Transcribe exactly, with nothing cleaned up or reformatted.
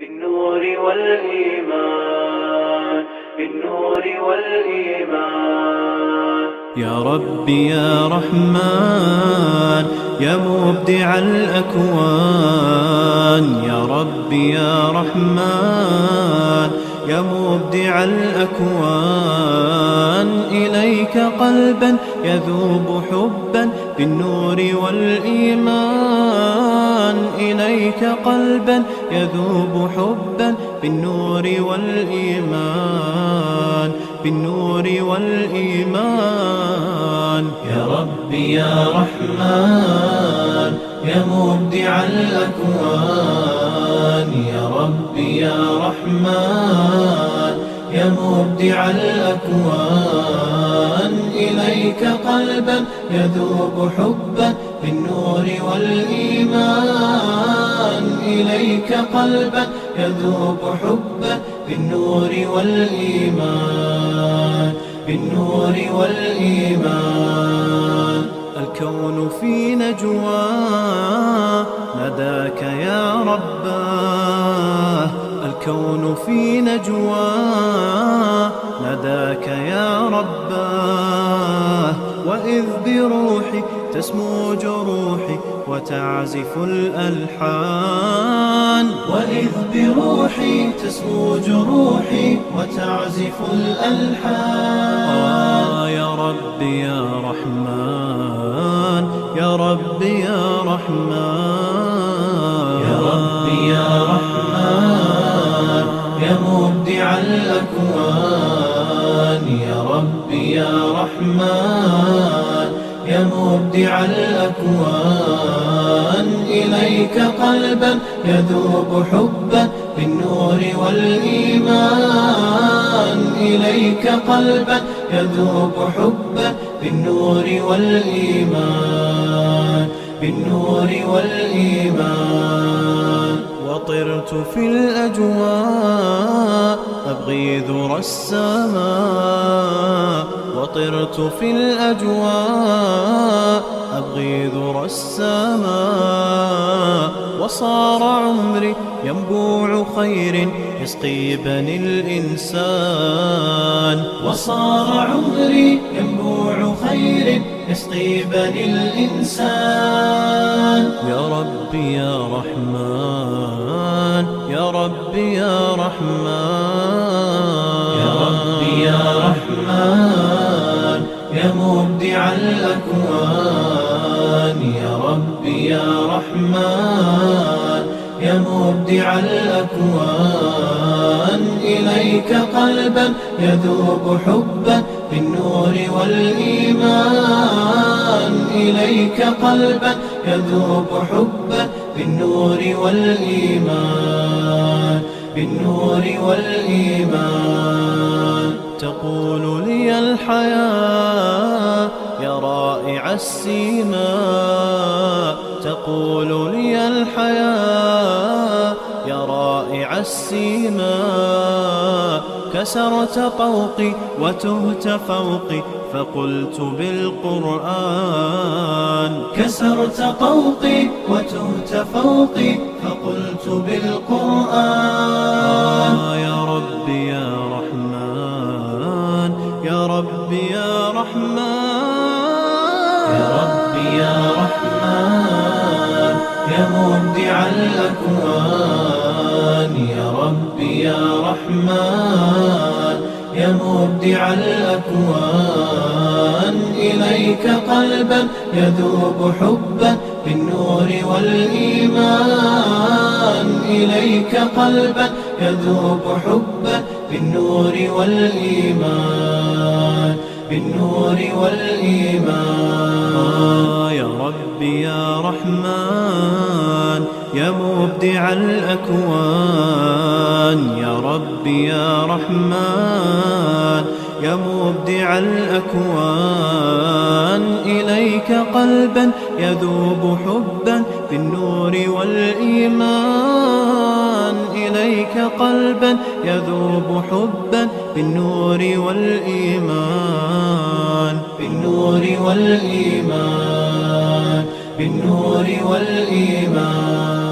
بالنور والإيمان، بالنور والإيمان. يا ربي يا رحمن يا مبدع الأكوان، يا ربي يا رحمن يا مبدع الأكوان، إليك قلبا يذوب حبا بالنور والإيمان، إليك قلبا يذوب حبا بالنور والإيمان، بالنور والإيمان. يا ربي يا رحمن يا مبدع الأكوان، يا ربي يا رحمن يا مبدع الأكوان، إليك قلبا يذوب حبا بالنور والإيمان، إليك قلبا يذوب حبا بالنور والإيمان، بالنور والإيمان. الكون في نجوى نداك يا رباه، الكون في نجوى نداك يا رباه، وإذ بروحي تسمو جروحي وتعزف الألحان، وإذ بروحي تسمو جروحي وتعزف الألحان. آه يا ربي يا رحمن، يا ربي يا رحمن، يا ربي يا رحمن يا مبدع الأكوان، يا ربي يا رحمن يا مبدع الأكوان، إليك قلبا يذوب حبا بالنور والإيمان، إليك قلبا يذوب حبا بالنور والإيمان، بالنور والإيمان. وطرت في الأجواء أبغي ذرى السماء، وطرت في الأجواء أبغي ذرى السماء، وصار عمري ينبوع خير يسقي بني الإنسان، وصار عمري ينبوع خير يسقي بني الإنسان. يا ربي يا رحمن، يا ربي يا رحمن، يا ربي يا رحمن يا مبدع الأكوان، يا ربي يا رحمن يا مبدع الأكوان، إليك قلبا يذوب حبا بالنور والإيمان، إليك قلبا يذوب حبا بالنور والإيمان، بالنور والإيمان. تقول لي الحياة يا رائع السيما، تقول لي الحياة يا رائع السيما، كسرت قوقي وتهت فوقي فقلت بالقرآن، كسرت قوقي وتهت فوقي فقلت بالقرآن. آه يا ربي يا رحمن، يا ربي يا رحمن، يا ربي يا رحمن يا مبدع الأكوان، يا ربي يا رحمن يا مبدع الأكوان، إليك قلبا يذوب حبا بالنور والإيمان، إليك قلبا يذوب حبا بالنور والإيمان، بالنور والإيمان. آه يا ربي يا رحمن يا مبدع الأكوان، يا ربي يا رحمن يا مبدع الأكوان، إليك قلبا يذوب حبا بالنور والإيمان، إليك قلبا يذوب حبا بالنور والإيمان، بالنور والإيمان، بالنور والإيمان.